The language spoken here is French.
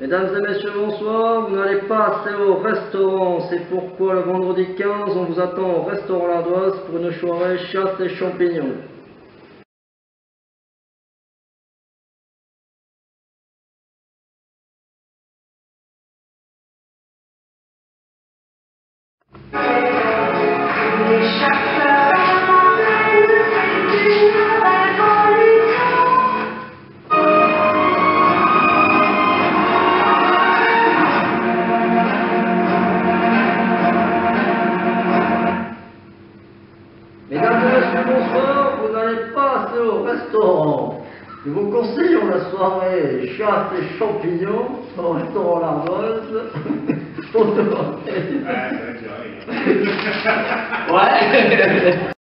Mesdames et messieurs, bonsoir. Vous n'allez pas assez au restaurant. C'est pourquoi le vendredi 15, on vous attend au restaurant L'Ardoise pour une soirée chasse et champignons. Au restaurant. Nous vous conseillons la soirée chasse et champignons au restaurant L'Ardoise. Ouais.